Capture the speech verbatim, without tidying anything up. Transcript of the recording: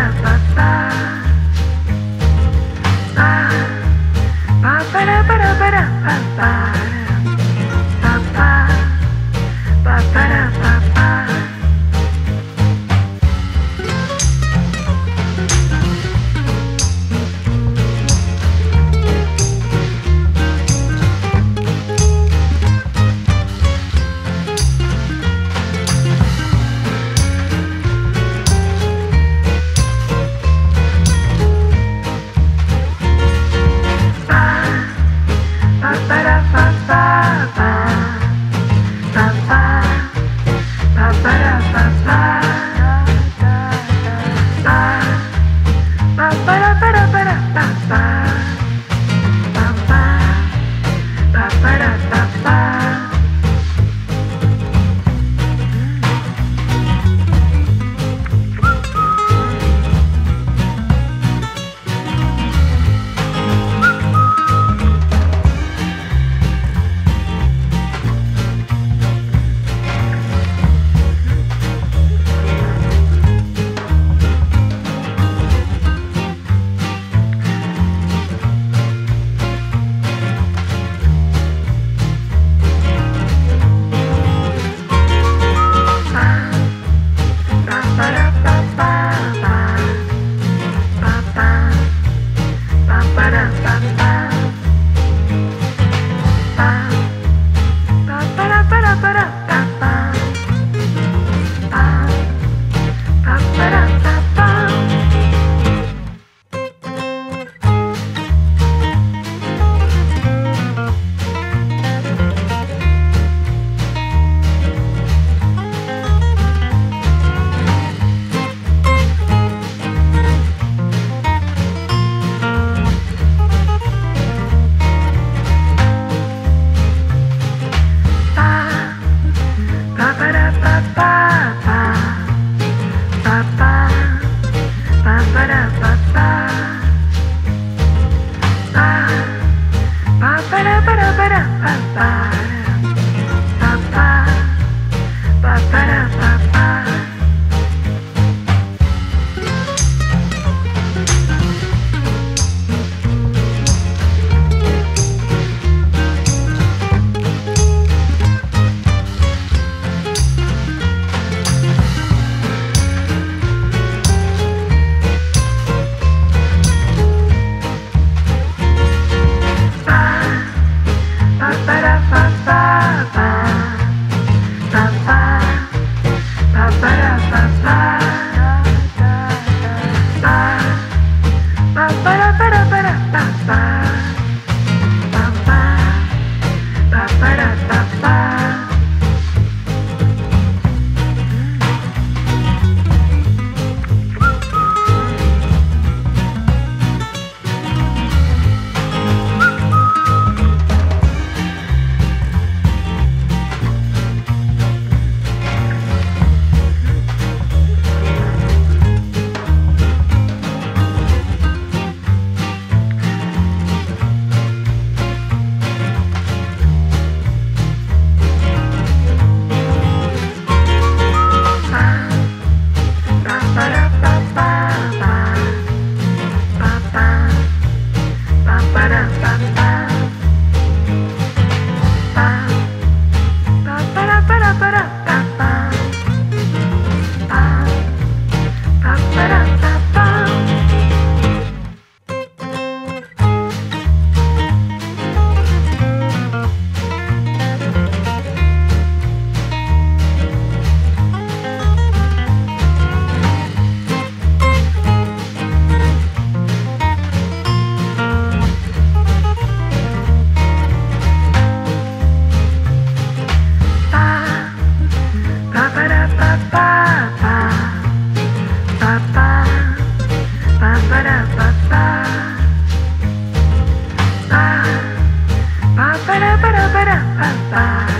Para, para, para, para, para.